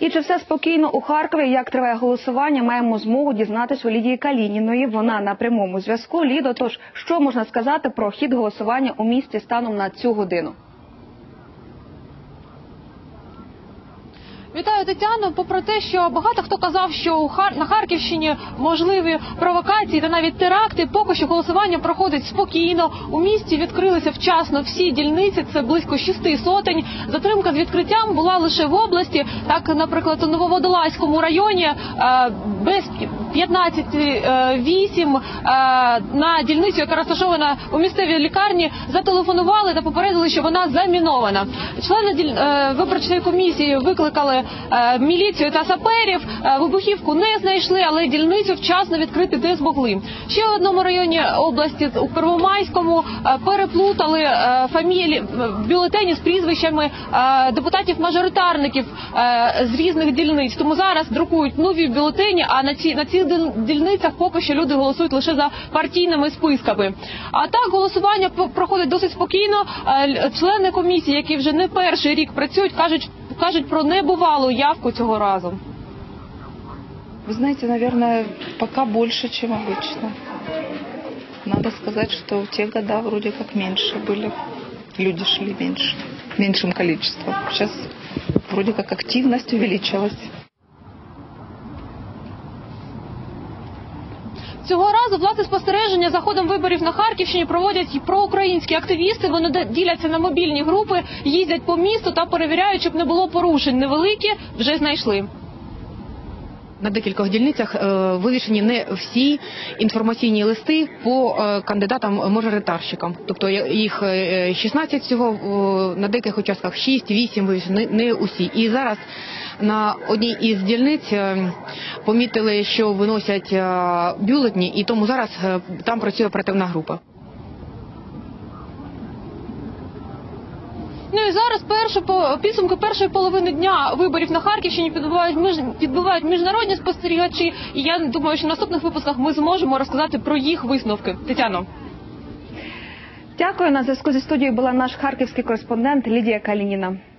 І чи все спокійно у Харкові, як триває голосування, маємо змогу дізнатися у Лідії Калініної. Вона на прямому зв'язку. Лідо, тож, що можна сказати про хід голосування у місті станом на цю годину? Вітаю, Тетяно. Попри те, що багато хто казав, що на Харківщині можливі провокації та навіть теракти, поки що голосування проходить спокійно. У місті відкрилися вчасно всі дільниці, це близько 600. Затримка з відкриттям була лише в області. Так, наприклад, у Нововодолазькому районі без 15-8 на дільницю, яка розташована у місцевій лікарні, зателефонували та попередили, що вона замінована. Члени виборчої комісії викликали міліцію та саперів, вибухівку не знайшли, але дільницю вчасно відкрити не змогли. Ще в одному районі області, у Первомайському, переплутали бюлетені з прізвищами депутатів-мажоритарників з різних дільниць. Тому зараз друкують нові бюлетені, а на цих дільницях поки що люди голосують лише за партійними списками. А так, голосування проходить досить спокійно. Члени комісії, які вже не перший рік працюють, кажуть про небывалую явку цього разу. Вы знаете, наверное, пока больше, чем обычно. Надо сказать, что в те года вроде как меньше были. Люди шли меньше, меньшим количеством. Сейчас вроде как активность увеличилась. Цього разу власне спостереження за ходом виборів на Харківщині проводять і проукраїнські активісти. Вони діляться на мобільні групи, їздять по місту та перевіряють, щоб не було порушень. Невеликі вже знайшли. На декількох дільницях вивішені не всі інформаційні листи по кандидатам-мажоритарщикам. Тобто їх 16 всього, на деяких участках 6-8 вивішені, не усі. І зараз на одній із дільниць помітили, що виносять бюлетні, і тому зараз там працює оперативна група. Ну і зараз підсумки першої половини дня виборів на Харківщині підбивають міжнародні спостерігачі. І я думаю, що в наступних випусках ми зможемо розказати про їх висновки. Тетяно. Дякую. На зв'язку зі студією була наш харківський кореспондент Лідія Калініна.